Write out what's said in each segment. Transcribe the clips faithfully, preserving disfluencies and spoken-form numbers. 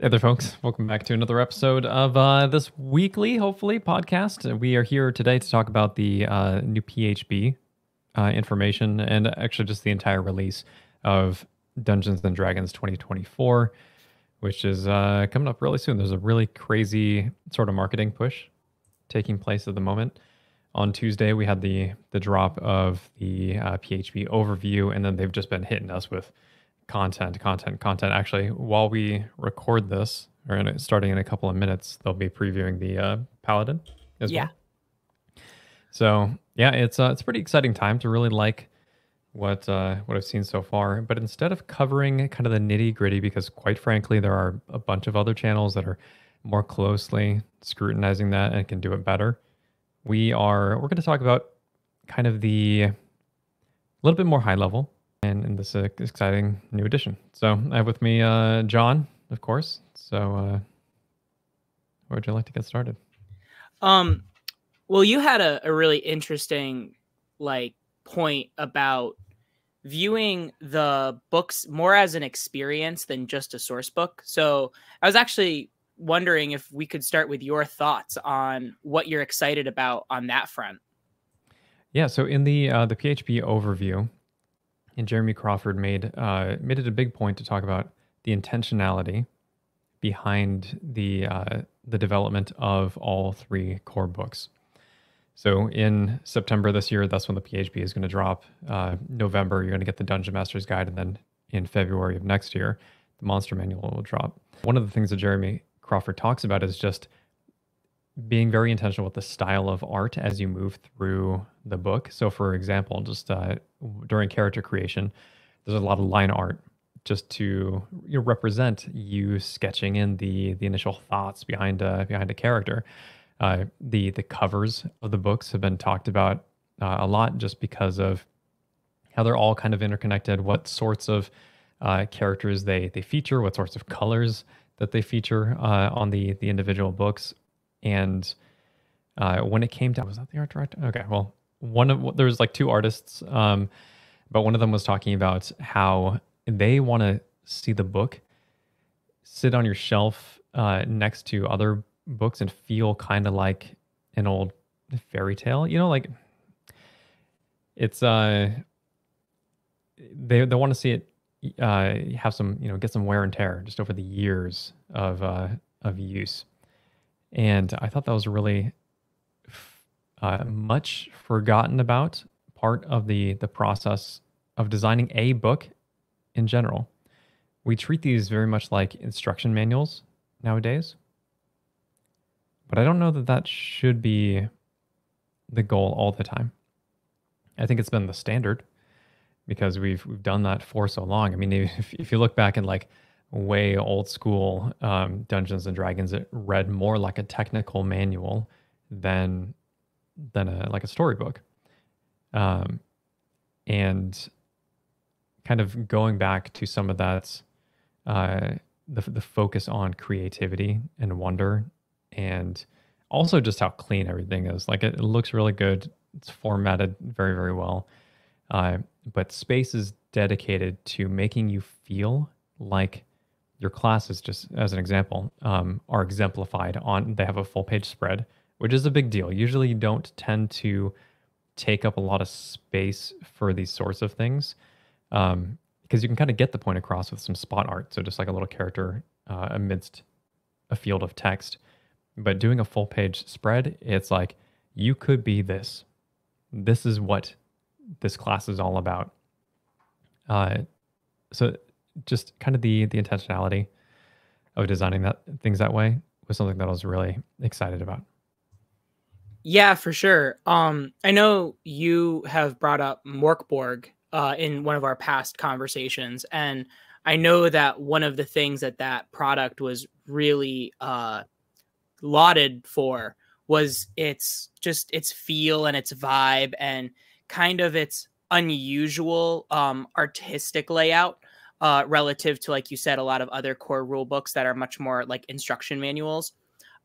Hey there, folks. Welcome back to another episode of uh, this weekly, hopefully, podcast. We are here today to talk about the uh, new P H B uh, information and actually just the entire release of Dungeons and Dragons twenty twenty-four, which is uh, coming up really soon. There's a really crazy sort of marketing push taking place at the moment. On Tuesday, we had the, the drop of the uh, P H B overview, and then they've just been hitting us with content, content, content. Actually, while we record this, or in, starting in a couple of minutes, they'll be previewing the uh, Paladin as yeah. well. So yeah, it's uh, it's a pretty exciting time to really like what uh, what I've seen so far. But instead of covering kind of the nitty gritty, because quite frankly, there are a bunch of other channels that are more closely scrutinizing that and can do it better. We are we're going to talk about kind of the a little bit more high level. And in this uh, exciting new edition. So I have with me uh, John, of course. So uh, where would you like to get started? Um, well, you had a, a really interesting like point about viewing the books more as an experience than just a source book. So I was actually wondering if we could start with your thoughts on what you're excited about on that front. Yeah, so in the, uh, the P H B overview, and Jeremy Crawford made uh, made it a big point to talk about the intentionality behind the uh, the development of all three core books. So in September this year, that's when the P H B is going to drop. Uh, November, you're going to get the Dungeon Master's Guide, and then in February of next year, the Monster Manual will drop. One of the things that Jeremy Crawford talks about is just being very intentional with the style of art as you move through the book. So for example, just uh, during character creation, there's a lot of line art just to you know, represent you sketching in the the initial thoughts behind a, behind a character. Uh, the, the covers of the books have been talked about uh, a lot just because of how they're all kind of interconnected, what sorts of uh, characters they, they feature, what sorts of colors that they feature uh, on the, the individual books. And uh, when it came to, was that the art director? Okay, well, one of there was like two artists, um, but one of them was talking about how they want to see the book sit on your shelf uh, next to other books and feel kind of like an old fairy tale. You know, like it's uh, they they want to see it uh, have some you know get some wear and tear just over the years of uh, of use. And I thought that was a really uh, much forgotten about part of the, the process of designing a book in general. We treat these very much like instruction manuals nowadays, but I don't know that that should be the goal all the time. I think it's been the standard because we've, we've done that for so long. I mean, if, if you look back and like, way old school um, Dungeons and Dragons, it read more like a technical manual than than a, like a storybook. Um, and kind of going back to some of that, uh, the, the focus on creativity and wonder, and also just how clean everything is. Like it, it looks really good. It's formatted very, very well. Uh, but space is dedicated to making you feel like your classes, just as an example, um, are exemplified on, they have a full page spread, which is a big deal. Usually you don't tend to take up a lot of space for these sorts of things um, because you can kind of get the point across with some spot art. So just like a little character uh, amidst a field of text. But doing a full page spread, it's like, you could be this. This is what this class is all about. Uh, so just kind of the the intentionality of designing that things that way was something that I was really excited about. Yeah, for sure. Um, I know you have brought up Mörk Borg uh, in one of our past conversations, and I know that one of the things that that product was really uh, lauded for was its just its feel and its vibe and kind of its unusual um, artistic layout. Uh, relative to, like you said, a lot of other core rule books that are much more like instruction manuals.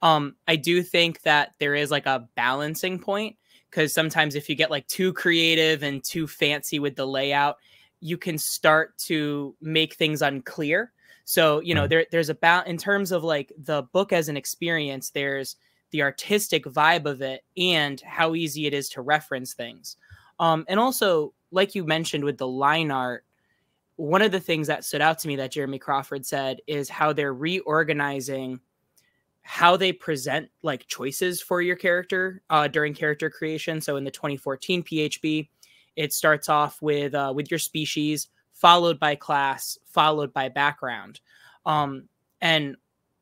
Um, I do think that there is like a balancing point because sometimes if you get like too creative and too fancy with the layout, you can start to make things unclear. So, you know, there, there's about, in terms of like the book as an experience, there's the artistic vibe of it and how easy it is to reference things. Um, and also, like you mentioned with the line art, one of the things that stood out to me that Jeremy Crawford said is how they're reorganizing how they present like choices for your character uh, during character creation. So in the twenty fourteen P H B, it starts off with uh, with your species, followed by class, followed by background. Um, and,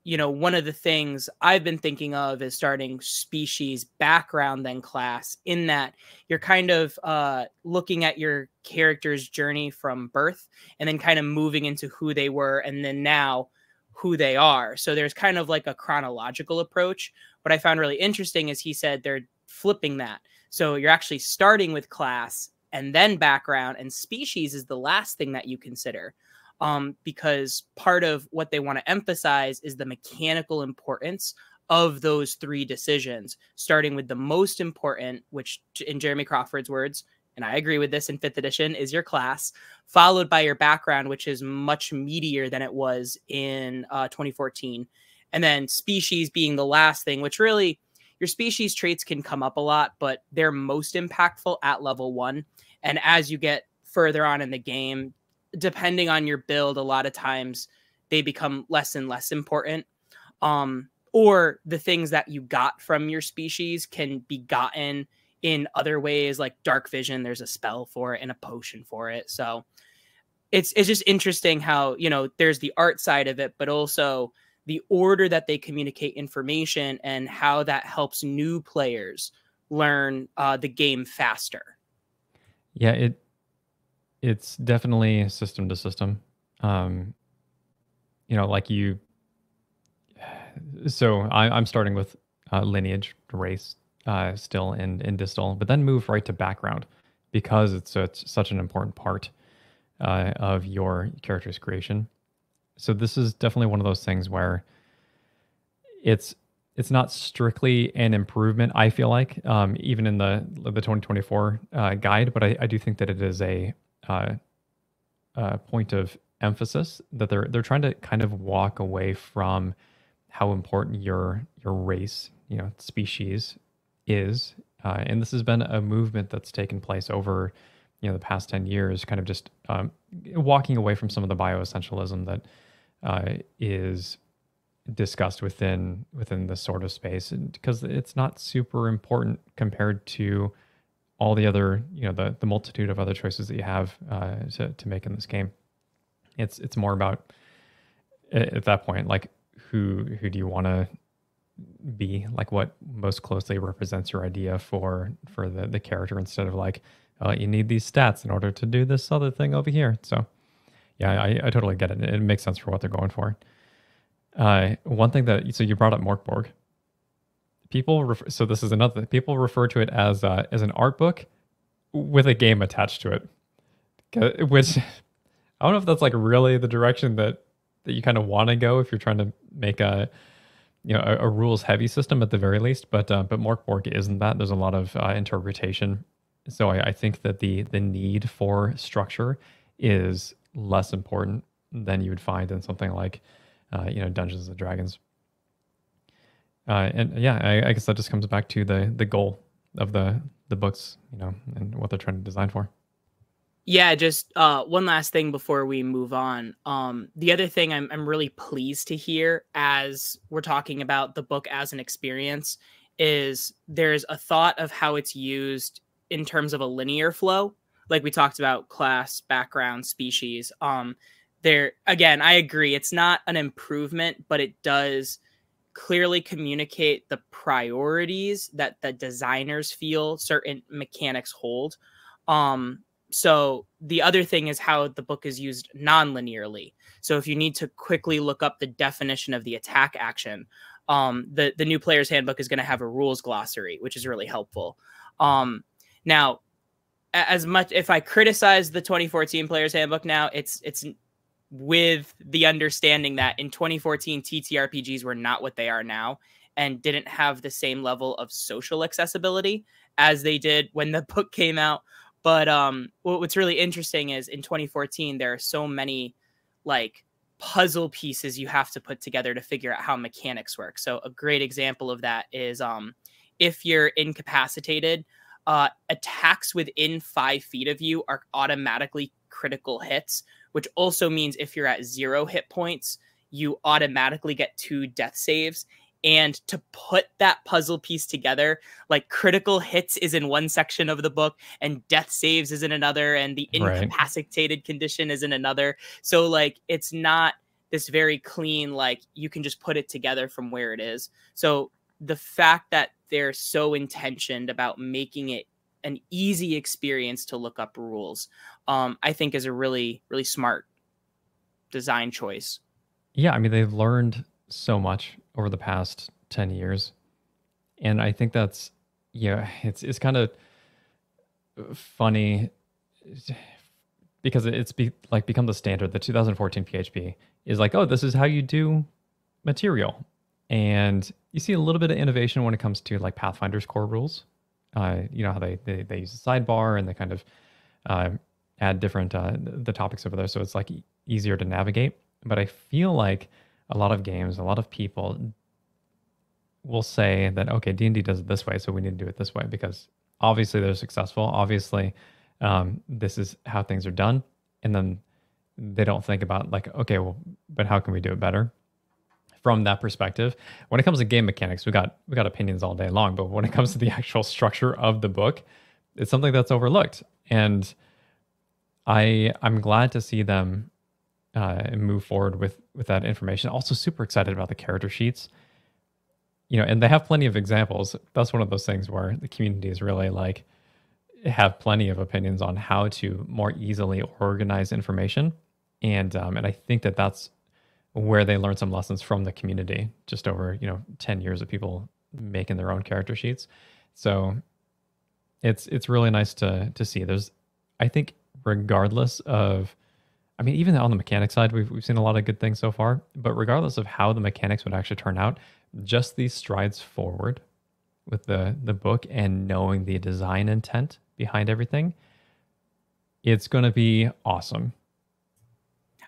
you know, one of the things I've been thinking of is starting species, background, then class, in that you're kind of uh, looking at your character's journey from birth and then kind of moving into who they were and then now who they are. So there's kind of like a chronological approach. What I found really interesting is he said they're flipping that. So you're actually starting with class and then background, and species is the last thing that you consider, um, because part of what they want to emphasize is the mechanical importance of those three decisions, starting with the most important, which in Jeremy Crawford's words, and I agree with this in fifth edition, is your class, followed by your background, which is much meatier than it was in uh, twenty fourteen. And then species being the last thing, which really, your species traits can come up a lot, but they're most impactful at level one. And as you get further on in the game, depending on your build, a lot of times they become less and less important. Um, or the things that you got from your species can be gotten in other ways, like dark vision. There's a spell for it and a potion for it. So it's, it's just interesting how, you know, there's the art side of it, but also the order that they communicate information and how that helps new players learn uh, the game faster. Yeah, it it's definitely system to system. Um, you know, like you. So I, I'm starting with uh, lineage, race, uh, still in in distal, but then move right to background because it's, it's such an important part uh, of your character's creation. So this is definitely one of those things where it's it's not strictly an improvement, I feel like, um, even in the the twenty twenty-four uh, guide, but I, I do think that it is a, uh, a point of emphasis that they're they're trying to kind of walk away from how important your your race, you know, species is, uh, and this has been a movement that's taken place over, you know, the past ten years, kind of just um, walking away from some of the bioessentialism that uh, is discussed within within this sort of space, and because it's not super important compared to all the other, you know, the the multitude of other choices that you have uh, to to make in this game. It's it's more about at that point, like who who do you want to be, like what most closely represents your idea for for the the character, instead of like, Uh, you need these stats in order to do this other thing over here. So yeah, I, I totally get it. It makes sense for what they're going for. Uh, one thing that, so you brought up Mörk Borg. People refer, so this is another, people refer to it as uh, as an art book with a game attached to it, which I don't know if that's like really the direction that, that you kind of want to go if you're trying to make a, you know, a, a rules heavy system at the very least, but, uh, but Mörk Borg isn't that. There's a lot of uh, interpretation. So I, I think that the the need for structure is less important than you would find in something like, uh, you know, Dungeons and Dragons. Uh, and yeah, I, I guess that just comes back to the the goal of the the books, you know, and what they're trying to design for. Yeah, just uh, one last thing before we move on. Um, the other thing I'm I'm really pleased to hear as we're talking about the book as an experience is there's a thought of how it's used in terms of a linear flow, like we talked about class, background, species. Um, there, again, I agree. It's not an improvement, but it does clearly communicate the priorities that the designers feel certain mechanics hold. Um, so the other thing is how the book is used non-linearly. So if you need to quickly look up the definition of the attack action, um, the, the new player's handbook is going to have a rules glossary, which is really helpful. Um, Now, as much if I criticize the twenty fourteen Player's Handbook now, it's it's with the understanding that in twenty fourteen T T R P Gs were not what they are now and didn't have the same level of social accessibility as they did when the book came out. But um, what's really interesting is in twenty fourteen, there are so many like puzzle pieces you have to put together to figure out how mechanics work. So a great example of that is um, if you're incapacitated, uh, attacks within five feet of you are automatically critical hits, which also means if you're at zero hit points, you automatically get two death saves. And to put that puzzle piece together, like critical hits is in one section of the book and death saves is in another and the incapacitated right. condition is in another. So like, it's not this very clean, like you can just put it together from where it is. So the fact that they're so intentioned about making it an easy experience to look up rules, um, I think is a really, really smart design choice. Yeah, I mean, they've learned so much over the past ten years. And I think that's, yeah, it's, it's kind of funny because it's be, like become the standard. The two thousand fourteen P H B is like, oh, this is how you do material. And you see a little bit of innovation when it comes to like Pathfinder's core rules. Uh, you know, how they, they, they use a sidebar and they kind of uh, add different, uh, the topics over there. So it's like easier to navigate. But I feel like a lot of games, a lot of people will say that, okay, D and D does it this way, so we need to do it this way because obviously they're successful. Obviously, um, this is how things are done. And then they don't think about like, okay, well, but how can we do it better? From that perspective, when it comes to game mechanics, we got we got opinions all day long. But when it comes to the actual structure of the book, it's something that's overlooked. And I I'm glad to see them uh, move forward with with that information. Also, super excited about the character sheets. You know, and they have plenty of examples. That's one of those things where the community is really like have plenty of opinions on how to more easily organize information. And um, and I think that that's where they learn some lessons from the community just over, you know, ten years of people making their own character sheets. So it's, it's really nice to, to see. There's, I think regardless of, I mean, even on the mechanic side, we've, we've seen a lot of good things so far, but regardless of how the mechanics would actually turn out, just these strides forward with the, the book and knowing the design intent behind everything, it's going to be awesome.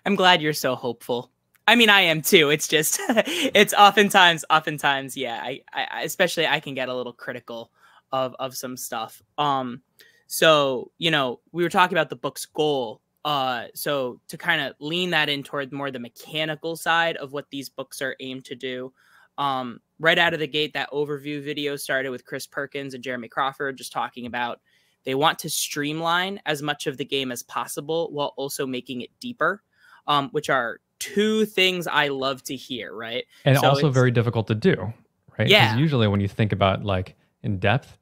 I'm glad you're so hopeful. I mean, I am too. It's just, it's oftentimes, oftentimes, yeah, I, I, especially I can get a little critical of, of some stuff. Um, so, you know, we were talking about the book's goal. Uh, so to kind of lean that in toward more the mechanical side of what these books are aimed to do. Um, right out of the gate, that overview video started with Chris Perkins and Jeremy Crawford just talking about they want to streamline as much of the game as possible while also making it deeper, um, which are two things I love to hear, right? And so also very difficult to do, right? Yeah. Usually when you think about like in depth,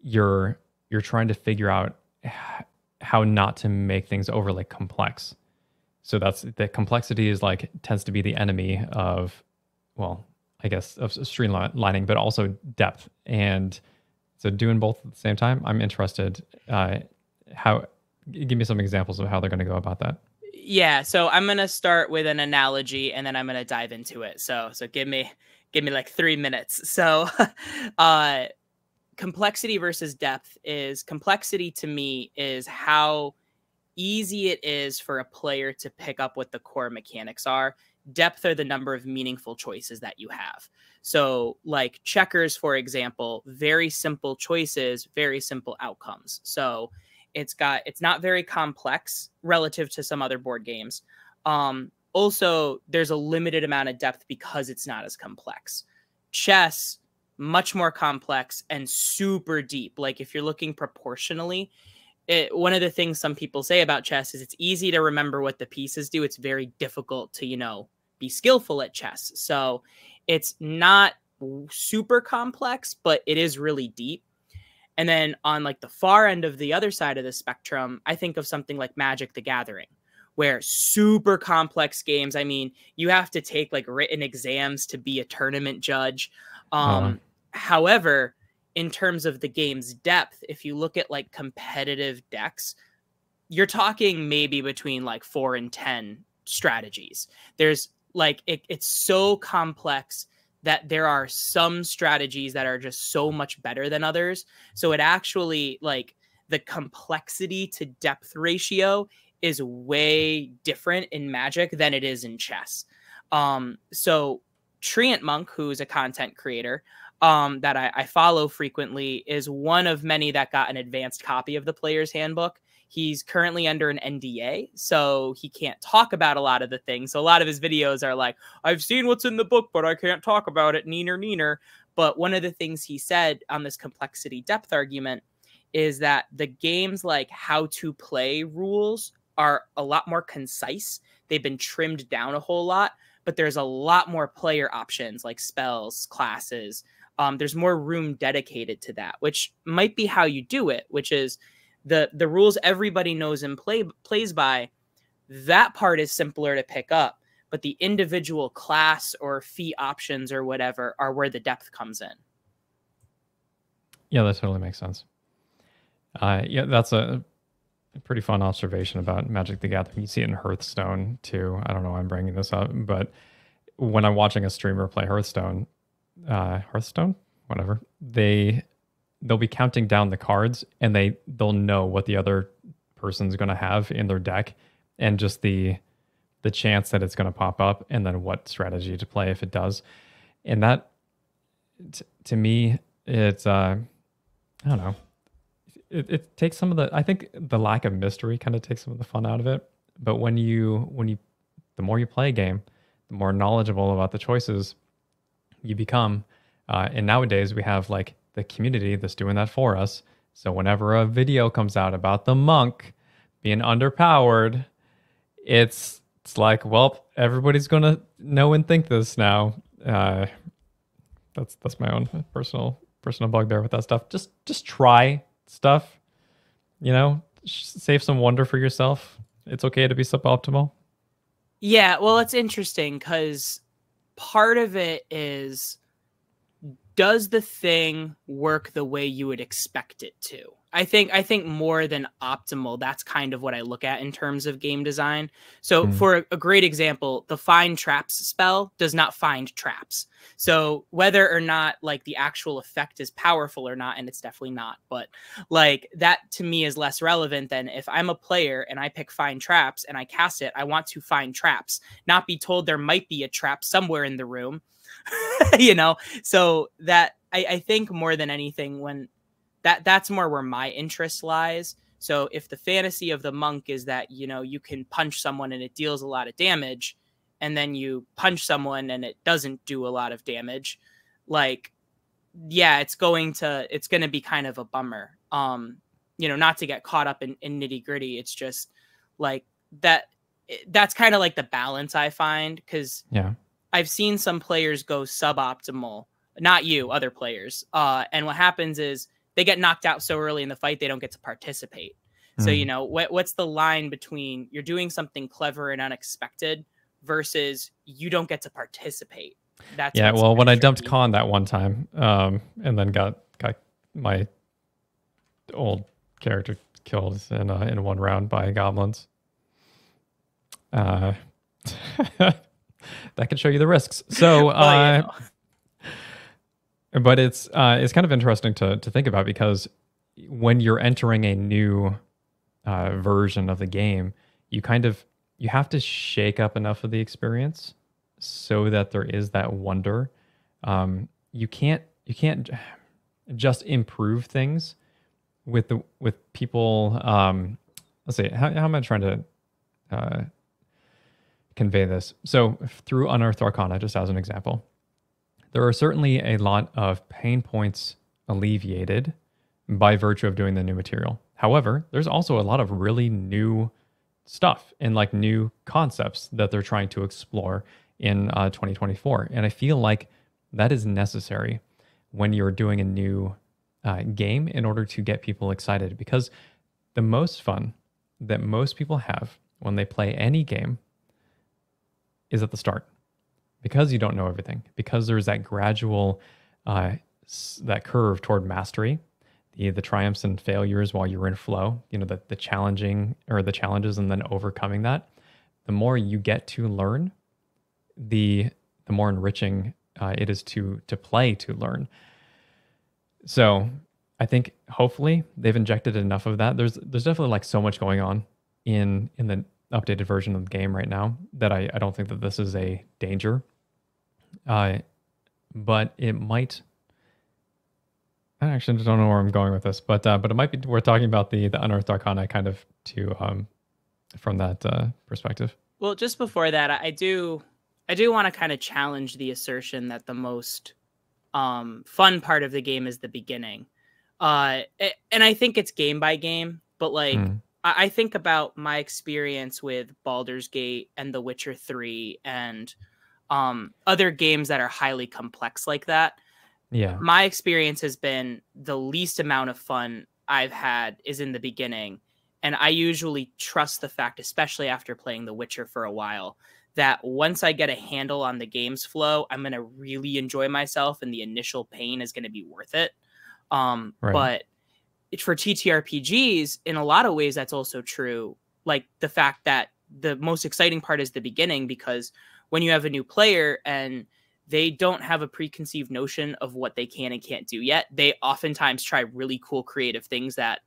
you're you're trying to figure out how not to make things overly complex. So that's the complexity is like tends to be the enemy of, well, I guess of streamlining, but also depth. And so doing both at the same time, I'm interested. Uh, how? Give me some examples of how they're going to go about that. Yeah, so I'm gonna start with an analogy and then I'm gonna dive into it. So, so give me, give me like three minutes. So, uh, complexity versus depth is complexity to me is how easy it is for a player to pick up what the core mechanics are. Depth are the number of meaningful choices that you have. So, like checkers, for example, very simple choices, very simple outcomes. So. It's got, it's not very complex relative to some other board games. Um, also, there's a limited amount of depth because it's not as complex. Chess, much more complex and super deep. Like if you're looking proportionally, it, one of the things some people say about chess is it's easy to remember what the pieces do. It's very difficult to, you know, be skillful at chess. So it's not super complex, but it is really deep. And then on like the far end of the other side of the spectrum, I think of something like Magic the Gathering, where super complex games. I mean, you have to take like written exams to be a tournament judge. Um, uh. However, in terms of the game's depth, if you look at like competitive decks, you're talking maybe between like four and ten strategies. There's like, it, it's so complex that there are some strategies that are just so much better than others. So it actually, like, the complexity to depth ratio is way different in Magic than it is in chess. Um, so Treant Monk, who is a content creator um, that I, I follow frequently, is one of many that got an advanced copy of the Player's Handbook. He's currently under an N D A, so he can't talk about a lot of the things. So a lot of his videos are like, I've seen what's in the book, but I can't talk about it, neener, neener. But one of the things he said on this complexity depth argument is that the game's like how to play rules are a lot more concise. They've been trimmed down a whole lot, but there's a lot more player options like spells, classes. Um, there's more room dedicated to that, which might be how you do it, which is the the rules everybody knows and play, plays by. That part is simpler to pick up, but the individual class or fee options or whatever are where the depth comes in. Yeah, that totally makes sense. Uh, yeah, that's a pretty fun observation about Magic the Gathering. You see it in Hearthstone too. I don't know why I'm bringing this up, but when I'm watching a streamer play Hearthstone, uh, Hearthstone, whatever, they, they'll be counting down the cards and they, they'll know what the other person's going to have in their deck and just the, the chance that it's going to pop up and then what strategy to play if it does. And that, t to me, it's, uh, I don't know. It, it takes some of the, I think the lack of mystery kind of takes some of the fun out of it. But when you, when you, the more you play a game, the more knowledgeable about the choices you become. Uh, and nowadays we have like the community that's doing that for us. So whenever a video comes out about the monk being underpowered, it's, it's like, well, everybody's going to know and think this now. Uh, that's, that's my own personal, personal bugbear with that stuff. Just, just try stuff, you know, save some wonder for yourself. It's okay to be suboptimal. Yeah, well, it's interesting because part of it is, does the thing work the way you would expect it to? I think I think more than optimal, that's kind of what I look at in terms of game design. So mm. for a great example, the find traps spell does not find traps. So whether or not like the actual effect is powerful or not, and it's definitely not, but like that to me is less relevant than if I'm a player and I pick find traps and I cast it, I want to find traps, not be told there might be a trap somewhere in the room. You know, so that I, I think more than anything, when that that's more where my interest lies. So if the fantasy of the monk is that, you know, you can punch someone and it deals a lot of damage, and then you punch someone and it doesn't do a lot of damage, like, yeah, it's going to it's going to be kind of a bummer. Um, you know, not to get caught up in, in nitty gritty. It's just like that. That's kind of like the balance I find, because yeah. I've seen some players go suboptimal, not you, other players. Uh, and what happens is they get knocked out so early in the fight, they don't get to participate. Mm. So, you know, what, what's the line between you're doing something clever and unexpected versus you don't get to participate? That's yeah, well, when tricky. I dumped Khan that one time um, and then got, got my old character killed in, uh, in one round by goblins. Uh That can show you the risks. So, uh, well, yeah. But it's uh, it's kind of interesting to to think about, because when you're entering a new uh, version of the game, you kind of you have to shake up enough of the experience so that there is that wonder. Um, you can't you can't just improve things with the with people. Um, let's see, how, how am I trying to? Uh, convey this. So through Unearthed Arcana, just as an example, there are certainly a lot of pain points alleviated by virtue of doing the new material. However, there's also a lot of really new stuff and like new concepts that they're trying to explore in uh, twenty twenty-four. And I feel like that is necessary when you're doing a new uh, game in order to get people excited, because the most fun that most people have when they play any game is at the start, because you don't know everything, because there's that gradual uh that curve toward mastery, the the triumphs and failures while you're in flow, you know, the, the challenging or the challenges and then overcoming that. The more you get to learn, the the more enriching uh, it is to to play, to learn. So I think hopefully they've injected enough of that. There's there's definitely like so much going on in in the updated version of the game right now, that I, I don't think that this is a danger. Uh, but it might... I actually don't know where I'm going with this, but uh, but it might be worth talking about the, the Unearthed Arcana kind of to um, from that uh, perspective. Well, just before that, I do I do want to kind of challenge the assertion that the most um, fun part of the game is the beginning. Uh, and I think it's game by game, but like mm. I think about my experience with Baldur's Gate and The Witcher three and um, other games that are highly complex like that. Yeah, my experience has been the least amount of fun I've had is in the beginning. And I usually trust the fact, especially after playing The Witcher for a while, that once I get a handle on the game's flow, I'm going to really enjoy myself and the initial pain is going to be worth it. Um, right. But it, for T T R P Gs, in a lot of ways, that's also true. Like the fact that the most exciting part is the beginning, because when you have a new player and they don't have a preconceived notion of what they can and can't do yet, they oftentimes try really cool creative things that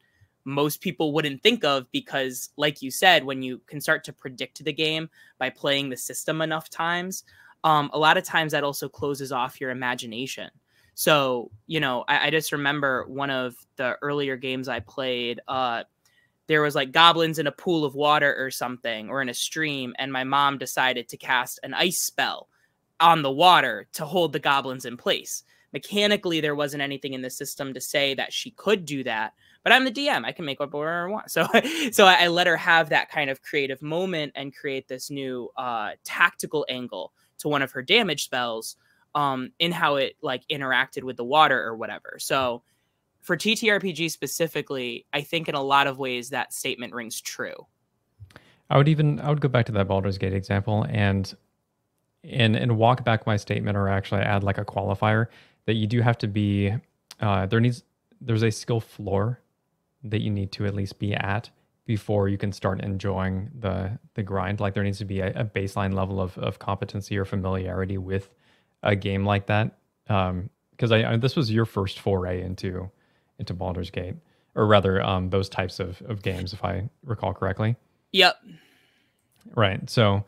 most people wouldn't think of, because like you said, when you can start to predict the game by playing the system enough times, um, a lot of times that also closes off your imagination. So, you know, I, I just remember one of the earlier games I played, uh, there was like goblins in a pool of water or something, or in a stream. And my mom decided to cast an ice spell on the water to hold the goblins in place. Mechanically, there wasn't anything in the system to say that she could do that, but I'm the D M. I can make whatever I want. So, so I let her have that kind of creative moment and create this new uh, tactical angle to one of her damage spells um, in how it like interacted with the water or whatever. So for T T R P G specifically, I think in a lot of ways that statement rings true. I would even, I would go back to that Baldur's Gate example and and and walk back my statement, or actually add like a qualifier that you do have to be uh there needs there's a skill floor that you need to at least be at before you can start enjoying the the grind. Like there needs to be a, a baseline level of, of competency or familiarity with a game like that, um because I, I this was your first foray into into Baldur's Gate, or rather um those types of, of games, if I recall correctly. Yep, right. So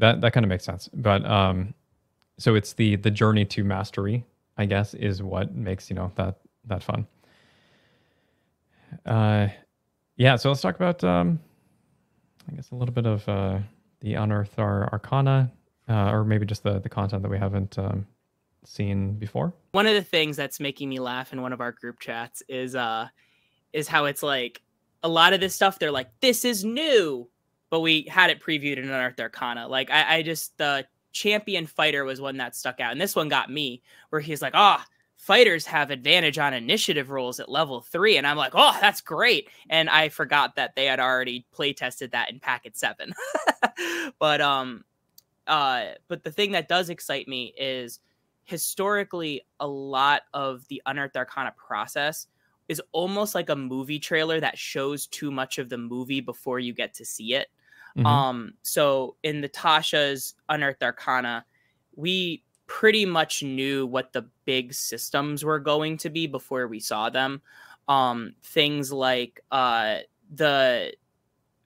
That that kind of makes sense. But um, so it's the the journey to mastery, I guess, is what makes, you know, that that fun. Uh, yeah. So let's talk about um, I guess a little bit of uh, the Unearthed Arcana, uh, or maybe just the the content that we haven't um, seen before. One of the things that's making me laugh in one of our group chats is uh is how it's like a lot of this stuff, they're like, this is new, but we had it previewed in Unearthed Arcana. Like, I, I just, the champion fighter was one that stuck out. And this one got me, where he's like, ah, oh, fighters have advantage on initiative rolls at level three. And I'm like, oh, that's great. And I forgot that they had already play tested that in packet seven. But, um, uh, but the thing that does excite me is historically a lot of the Unearthed Arcana process is almost like a movie trailer that shows too much of the movie before you get to see it. Mm-hmm. Um, so in the Tasha's Unearthed Arcana, we pretty much knew what the big systems were going to be before we saw them. Um, things like uh, the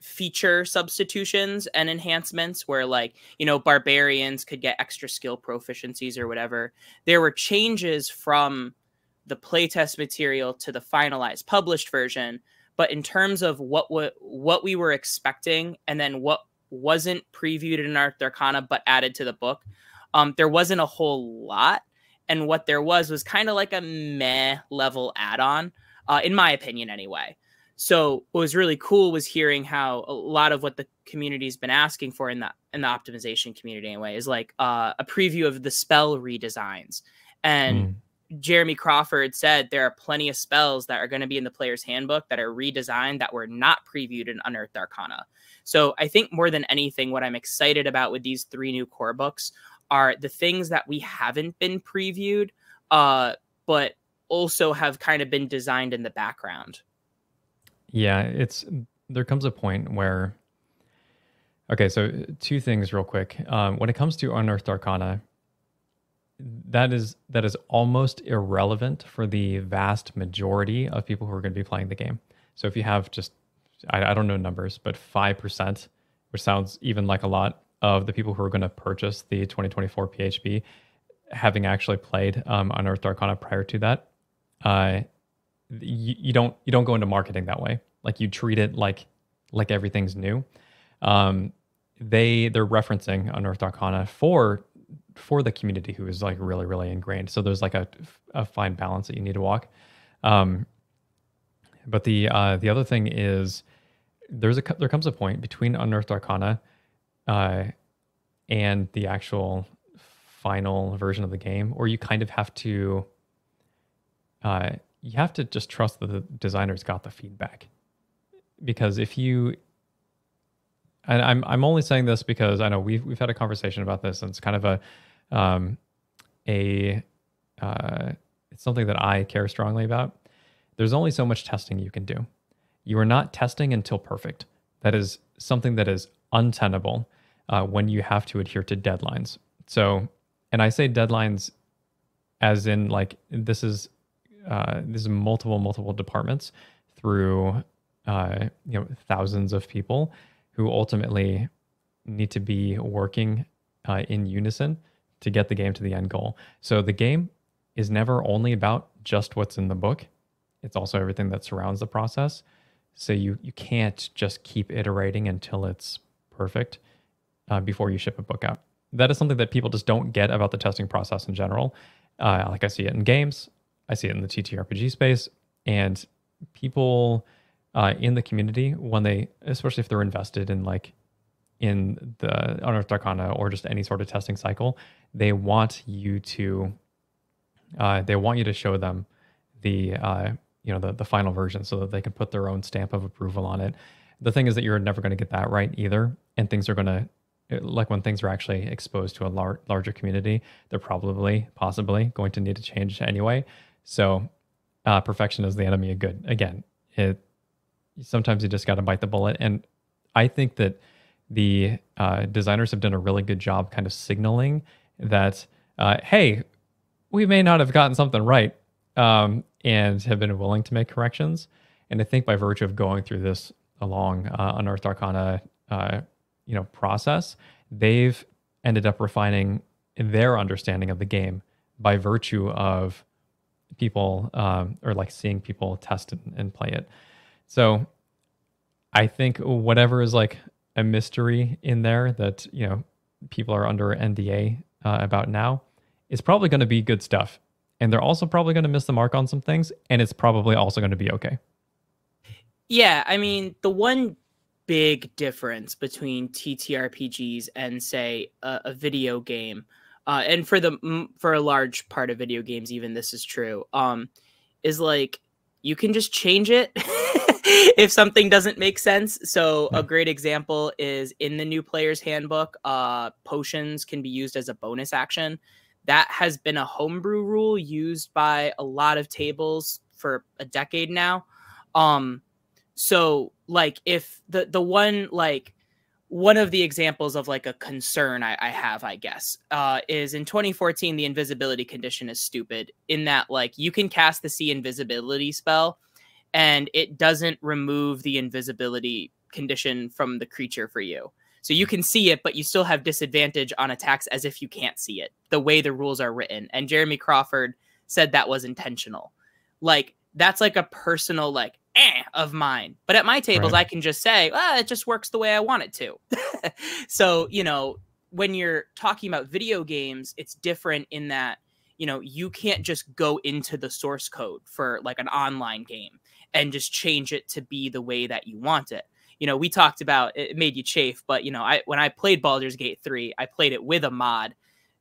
feature substitutions and enhancements, where like, you know, barbarians could get extra skill proficiencies or whatever. There were changes from the playtest material to the finalized published version. But in terms of what what we were expecting, and then what wasn't previewed in Unearthed Arcana but added to the book, um, there wasn't a whole lot. And what there was was kind of like a meh level add-on, uh, in my opinion anyway. So what was really cool was hearing how a lot of what the community's been asking for in the, in the optimization community anyway is like uh, a preview of the spell redesigns. And mm. Jeremy Crawford said there are plenty of spells that are going to be in the player's handbook that are redesigned that were not previewed in Unearthed Arcana. So I think more than anything, what I'm excited about with these three new core books are the things that we haven't been previewed, uh, but also have kind of been designed in the background. Yeah, it's there comes a point where, okay, so two things real quick. Um, when it comes to Unearthed Arcana, that is that is almost irrelevant for the vast majority of people who are going to be playing the game. So if you have just I, I don't know numbers, but five percent, which sounds even like a lot, of the people who are going to purchase the twenty twenty-four P H B, having actually played um, Unearthed Arcana prior to that. Uh, you, you don't you don't go into marketing that way. Like, you treat it like like everything's new. Um, they they're referencing Unearthed Arcana for for the community who is like really really ingrained. So there's like a a fine balance that you need to walk. Um, but the uh, the other thing is there's a there comes a point between Unearthed Arcana uh, and the actual final version of the game, or you kind of have to. Uh, you have to just trust that the designers got the feedback, because if you, and I'm I'm only saying this because I know we've we've had a conversation about this, and it's kind of a, um, a, uh, it's something that I care strongly about. There's only so much testing you can do. You are not testing until perfect. That is something that is untenable uh, when you have to adhere to deadlines. So, and I say deadlines, as in like this is. Uh, there's multiple, multiple departments through, uh, you know, thousands of people who ultimately need to be working uh, in unison to get the game to the end goal. So the game is never only about just what's in the book. It's also everything that surrounds the process. So you, you can't just keep iterating until it's perfect uh, before you ship a book out. That is something that people just don't get about the testing process in general. Uh, like I see it in games. I see it in the T T R P G space, and people uh, in the community, when they, especially if they're invested in like in the Unearthed Arcana or just any sort of testing cycle, they want you to uh, they want you to show them the uh, you know the the final version so that they can put their own stamp of approval on it. The thing is that you're never going to get that right either, and things are going to, like when things are actually exposed to a lar larger community, they're probably possibly going to need to change anyway. So uh, perfection is the enemy of good. Again, it sometimes you just got to bite the bullet. And I think that the uh, designers have done a really good job kind of signaling that, uh, hey, we may not have gotten something right, um, and have been willing to make corrections. And I think by virtue of going through this along uh, Unearthed Arcana uh, you know, process, they've ended up refining their understanding of the game by virtue of people um, or like seeing people test and, and play it. So I think whatever is like a mystery in there that, you know, people are under N D A uh, about now is probably going to be good stuff. And they're also probably going to miss the mark on some things. And it's probably also going to be okay. Yeah. I mean, the one big difference between T T R P Gs and say a, a video game, Uh, and for the for a large part of video games, even this is true, um, is like you can just change it if something doesn't make sense. So a great example is in the new player's handbook, uh, potions can be used as a bonus action. That has been a homebrew rule used by a lot of tables for a decade now. Um, so like if the, the one like. One of the examples of like a concern I, I have, I guess, uh, is in twenty fourteen, the invisibility condition is stupid in that like you can cast the sea invisibility spell and it doesn't remove the invisibility condition from the creature for you. So you can see it, but you still have disadvantage on attacks as if you can't see it, the way the rules are written. And Jeremy Crawford said that was intentional. Like that's like a personal like, Eh, of mine, but at my tables, right. I can just say, ah, it just works the way I want it to. So, you know, when you're talking about video games, it's different in that, you know, you can't just go into the source code for like an online game and just change it to be the way that you want it. You know, we talked about, it made you chafe, but you know, I, when I played Baldur's Gate three, I played it with a mod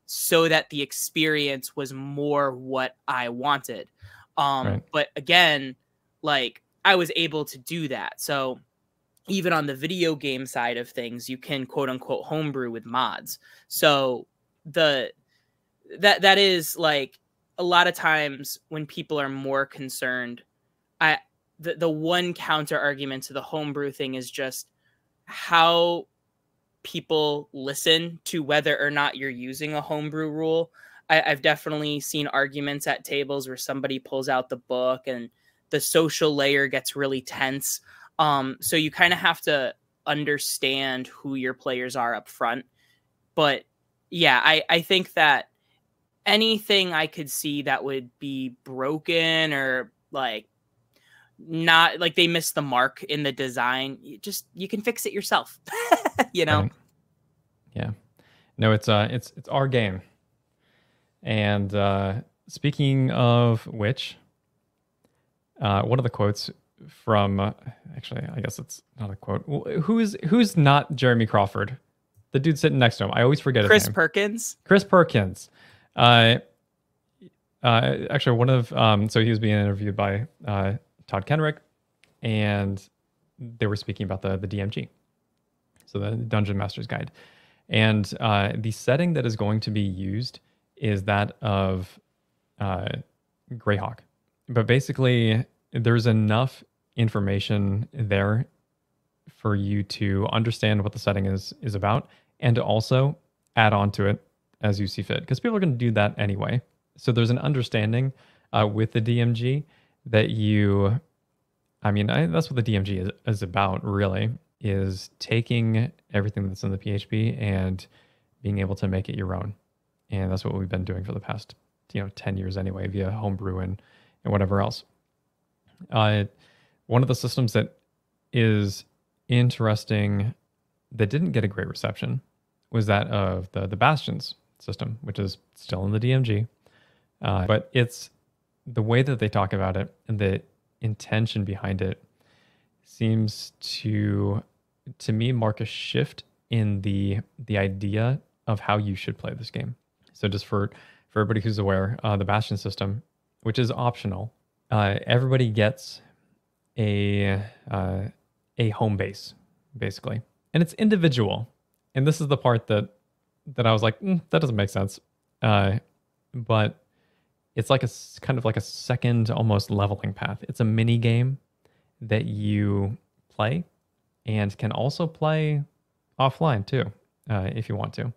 so that the experience was more what I wanted. Um, right. But again, like, I was able to do that. So even on the video game side of things, you can quote unquote homebrew with mods. So the that that is like a lot of times when people are more concerned, I the, the one counter argument to the homebrew thing is just how people listen to whether or not you're using a homebrew rule. I, I've definitely seen arguments at tables where somebody pulls out the book and the social layer gets really tense Um, so you kind of have to understand who your players are up front. But yeah, I, I think that anything I could see that would be broken or like not like they missed the mark in the design, you just you can fix it yourself, you know? Right. Yeah, no, it's uh, it's it's our game. And uh, speaking of which, uh, one of the quotes from uh, actually, I guess it's not a quote. Who is who's not Jeremy Crawford? The dude sitting next to him. I always forget his name. Chris Perkins. Chris Perkins. Uh, uh, actually, one of um, so he was being interviewed by uh, Todd Kenrick, and they were speaking about the the D M G, so the Dungeon Master's Guide, and uh, the setting that is going to be used is that of uh, Greyhawk. But basically, there's enough information there for you to understand what the setting is is about, and to also add on to it as you see fit, because people are going to do that anyway. So there's an understanding uh, with the D M G that you, I mean, I, that's what the D M G is, is about, really, is taking everything that's in the P H B and being able to make it your own. And that's what we've been doing for the past, you know, ten years anyway, via homebrew and, and whatever else. Uh, one of the systems that is interesting that didn't get a great reception was that of the, the Bastions system, which is still in the D M G. Uh, but it's the way that they talk about it and the intention behind it seems to, to me, mark a shift in the, the idea of how you should play this game. So just for, for everybody who's aware, uh, the Bastion system, which is optional, uh, everybody gets a, uh, a home base, basically. And it's individual. And this is the part that, that I was like, mm, that doesn't make sense. Uh, but it's like a kind of like a second almost leveling path. It's a mini game that you play and can also play offline too, uh, if you want to.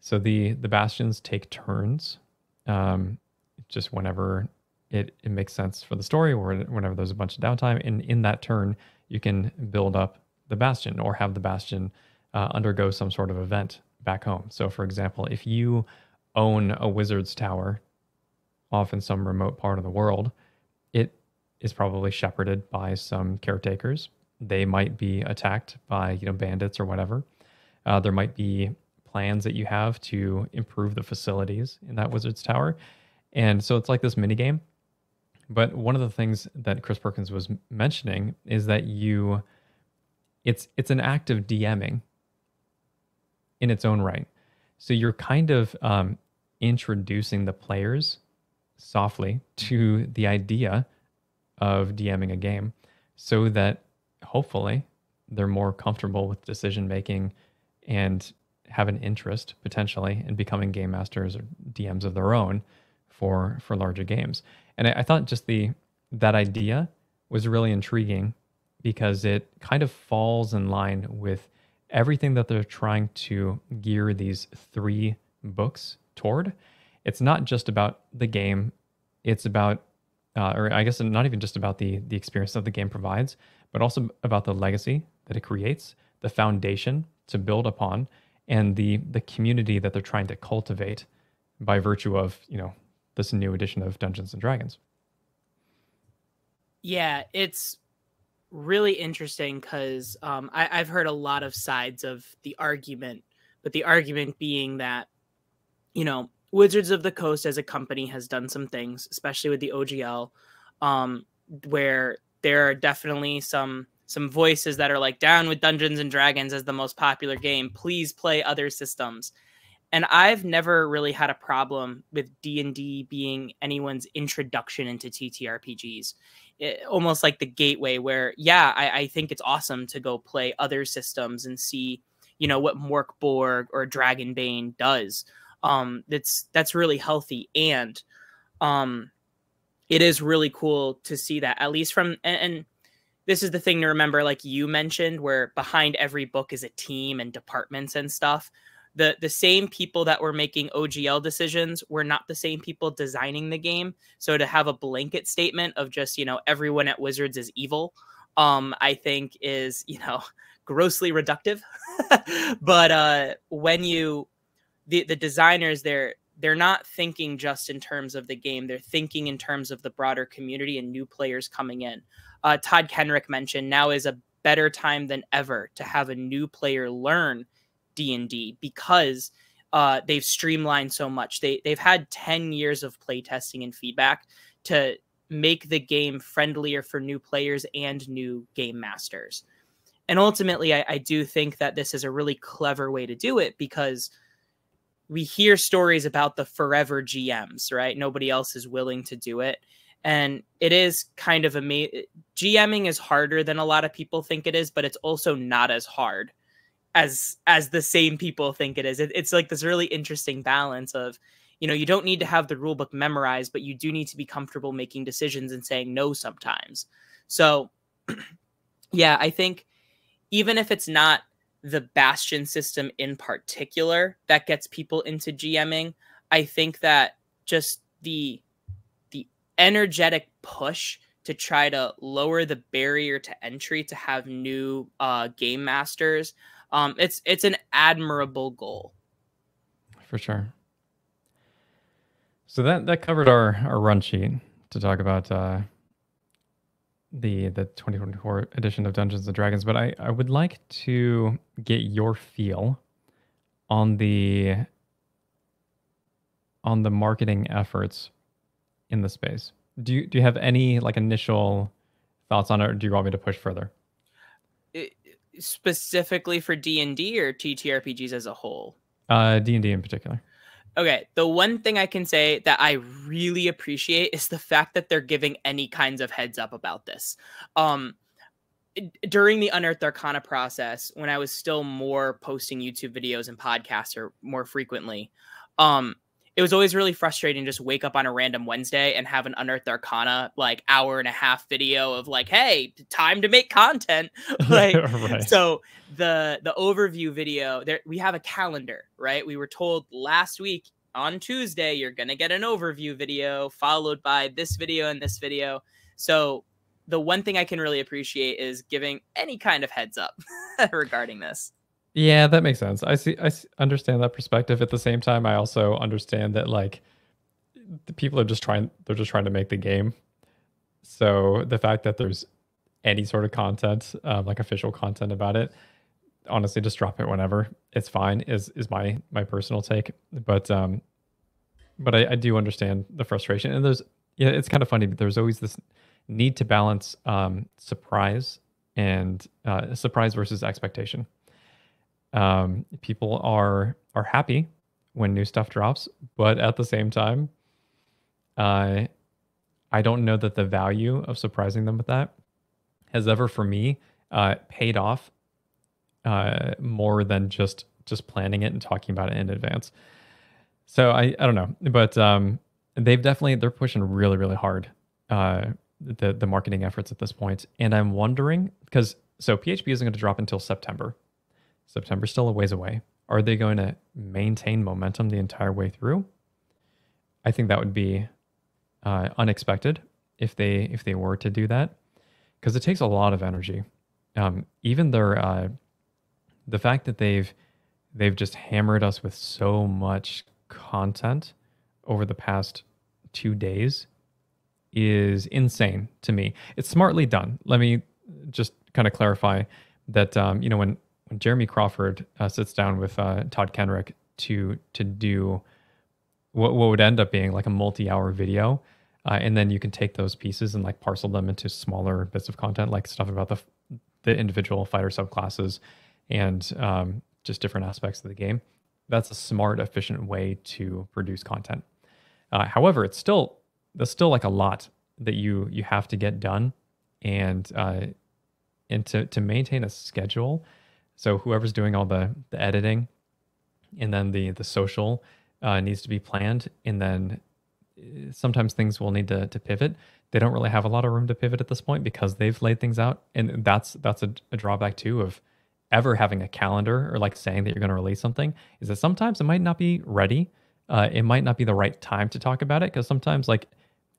So the, the Bastions take turns um, just whenever it, it makes sense for the story or whenever there's a bunch of downtime. And in that turn, you can build up the Bastion or have the Bastion uh, undergo some sort of event back home. So for example, if you own a wizard's tower off in some remote part of the world, it is probably shepherded by some caretakers. They might be attacked by, you know, bandits or whatever. Uh, there might be plans that you have to improve the facilities in that wizard's tower. And so it's like this mini game. But one of the things that Chris Perkins was mentioning is that you, it's it's an act of DMing in its own right. So you're kind of um, introducing the players softly to the idea of DMing a game, so that hopefully they're more comfortable with decision making and have an interest potentially in becoming game masters or D Ms of their own for for larger games. And I, I thought just the that idea was really intriguing, because it kind of falls in line with everything that they're trying to gear these three books toward. It's not just about the game. It's about, uh, or I guess not even just about the the experience that the game provides, but also about the legacy that it creates, the foundation to build upon, and the the community that they're trying to cultivate by virtue of, you know, this new edition of Dungeons and Dragons. Yeah, it's really interesting because um, I've heard a lot of sides of the argument, but the argument being that, you know, Wizards of the Coast as a company has done some things, especially with the O G L, um, where there are definitely some some voices that are like, down with Dungeons and Dragons as the most popular game, please play other systems. And I've never really had a problem with D and D being anyone's introduction into T T R P Gs. It, almost like the gateway where, yeah, I, I think it's awesome to go play other systems and see, you know, what Mörk Borg or Dragonbane does. Um, that's, that's really healthy. And um, it is really cool to see that, at least from, and, and this is the thing to remember, like you mentioned, where behind every book is a team and departments and stuff. The, the same people that were making O G L decisions were not the same people designing the game. So to have a blanket statement of just, you know, everyone at Wizards is evil um, I think is, you know, grossly reductive. But uh, when you, the, the designers, they're, they're not thinking just in terms of the game. They're thinking in terms of the broader community and new players coming in. Uh, Todd Kenrick mentioned now is a better time than ever to have a new player learn D and D because uh, they've streamlined so much. They, they've had ten years of playtesting and feedback to make the game friendlier for new players and new game masters. And ultimately, I, I do think that this is a really clever way to do it because we hear stories about the forever G Ms, right? Nobody else is willing to do it. And it is kind of amazing. GMing is harder than a lot of people think it is, but it's also not as hard as, as the same people think it is. It, it's like this really interesting balance of, you know, you don't need to have the rule book memorized, but you do need to be comfortable making decisions and saying no sometimes. So yeah, I think even if it's not the Bastion system in particular that gets people into GMing, I think that just the the energetic push to try to lower the barrier to entry to have new uh, game masters, um, it's it's an admirable goal. For sure. So that that covered our our run sheet to talk about uh, the the twenty twenty-four edition of Dungeons and Dragons, but I I would like to get your feel on the on the marketing efforts in the space. Do you do you have any like initial thoughts on it, or do you want me to push further? It, specifically for D and D or T T R P Gs as a whole? Uh, D and D in particular. Okay, the one thing I can say that I really appreciate is the fact that they're giving any kinds of heads up about this. Um, during the Unearthed Arcana process, when I was still more posting YouTube videos and podcasts or more frequently, um, it was always really frustrating to just wake up on a random Wednesday and have an Unearthed Arcana like hour and a half video of like, hey, time to make content. Like, right. So the the overview video there, we have a calendar, right? We were told last week on Tuesday, you're going to get an overview video followed by this video and this video. So the one thing I can really appreciate is giving any kind of heads up regarding this. Yeah, that makes sense. I see. I understand that perspective. At the same time, I also understand that like the people are just trying. They're just trying to make the game. So the fact that there's any sort of content, uh, like official content about it, honestly, just drop it whenever. It's fine. Is is my my personal take. But um, but I, I do understand the frustration. And there's yeah, it's kind of funny. But there's always this need to balance um, surprise and uh, surprise versus expectation. Um, people are, are happy when new stuff drops, but at the same time, uh, I don't know that the value of surprising them with that has ever, for me, uh, paid off, uh, more than just, just planning it and talking about it in advance. So I, I don't know, but, um, they've definitely, they're pushing really, really hard, uh, the, the marketing efforts at this point. And I'm wondering, because, so P H B isn't going to drop until September. September's still a ways away. Are they going to maintain momentum the entire way through? I think that would be uh, unexpected if they if they were to do that, because it takes a lot of energy. Um, even their uh, the fact that they've they've just hammered us with so much content over the past two days is insane to me. It's smartly done. Let me just kind of clarify that. Um, you know when. When Jeremy Crawford uh, sits down with uh, Todd Kenrick to to do what, what would end up being like a multi-hour video, uh, and then you can take those pieces and like parcel them into smaller bits of content, like stuff about the the individual fighter subclasses and um, just different aspects of the game. That's a smart, efficient way to produce content. Uh, however, it's still there's still like a lot that you you have to get done, and uh, and to to maintain a schedule. So whoever's doing all the, the editing and then the, the social uh, needs to be planned. And then sometimes things will need to, to pivot. They don't really have a lot of room to pivot at this point because they've laid things out. And that's that's a, a drawback too of ever having a calendar or like saying that you're going to release something is that sometimes it might not be ready. Uh, it might not be the right time to talk about it because sometimes like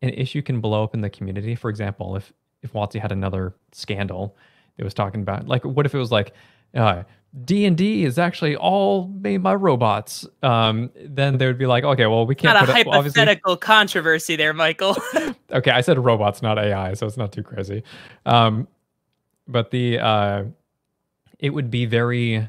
an issue can blow up in the community. For example, if if WotC had another scandal that was talking about, like, what if it was like, uh, D and D is actually all made by robots, um, then they would be like, okay, well, we can't. Not put a up, hypothetical obviously. Controversy there, Michael. Okay, I said robots, not A I, so it's not too crazy. Um, but the uh, it would be very,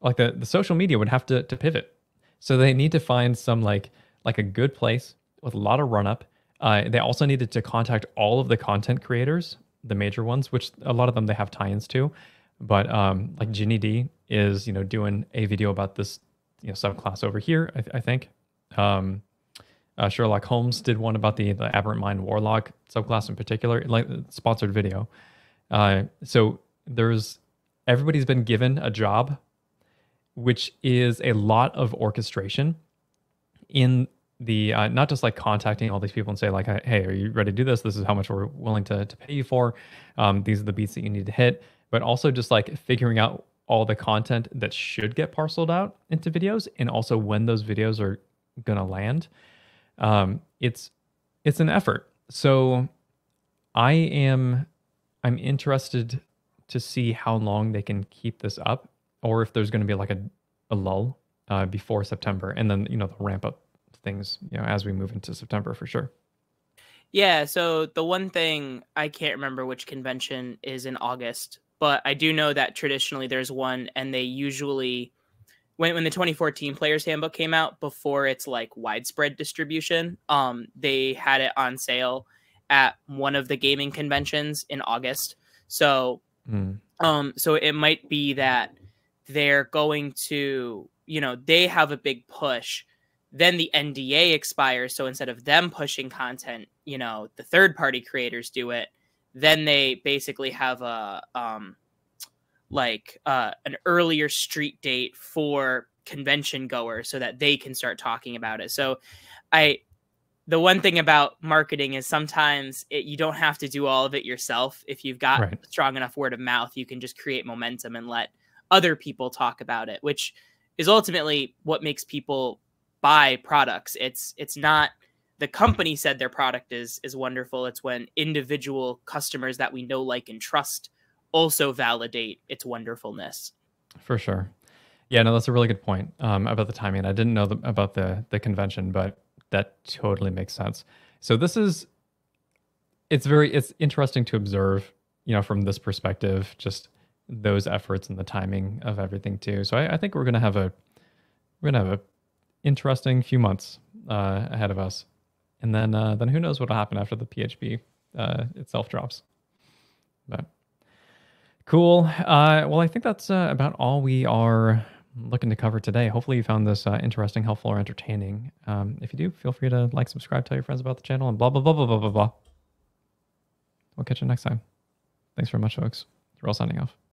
like the, the social media would have to, to pivot. So they need to find some like like a good place with a lot of run up. Uh, they also needed to contact all of the content creators, the major ones, which a lot of them they have tie-ins to. But um, like Ginny D is, you know, doing a video about this, you know, subclass over here. I, th I think um, uh, Sherlock Holmes did one about the, the Aberrant Mind Warlock subclass in particular, like sponsored video. Uh, so there's everybody's been given a job, which is a lot of orchestration in the uh, not just like contacting all these people and say like, hey, are you ready to do this? This is how much we're willing to to pay you for. Um, these are the beats that you need to hit. But also just like figuring out all the content that should get parceled out into videos, and also when those videos are gonna land. Um, it's it's an effort. So I am I'm interested to see how long they can keep this up, or if there's gonna be like a, a lull uh, before September, and then you know they'll ramp up things you know as we move into September for sure. Yeah. So the one thing I can't remember which convention is in August. But I do know that traditionally there's one, and they usually, when, when the twenty fourteen Player's Handbook came out, before it's like widespread distribution, um, they had it on sale at one of the gaming conventions in August. So, mm. um, so it might be that they're going to, you know, they have a big push. Then the N D A expires. So instead of them pushing content, you know, the third party creators do it. Then they basically have a um, like uh, an earlier street date for convention goers so that they can start talking about it. So I the one thing about marketing is sometimes it, you don't have to do all of it yourself. If you've got right. strong enough word of mouth, you can just create momentum and let other people talk about it, which is ultimately what makes people buy products. It's it's not the company said their product is is wonderful. It's when individual customers that we know, like, and trust also validate its wonderfulness. For sure. Yeah, no, that's a really good point um, about the timing. I didn't know the, about the, the convention, but that totally makes sense. So this is, it's very, it's interesting to observe, you know, from this perspective, just those efforts and the timing of everything too. So I, I think we're going to have a, we're going to have a interesting few months uh, ahead of us. And then, uh, then who knows what will happen after the P H B uh, itself drops. But cool. Uh, well, I think that's uh, about all we are looking to cover today. Hopefully you found this uh, interesting, helpful, or entertaining. Um, if you do, feel free to like, subscribe, tell your friends about the channel, and blah, blah, blah, blah, blah, blah, blah. We'll catch you next time. Thanks very much, folks. We're all signing off.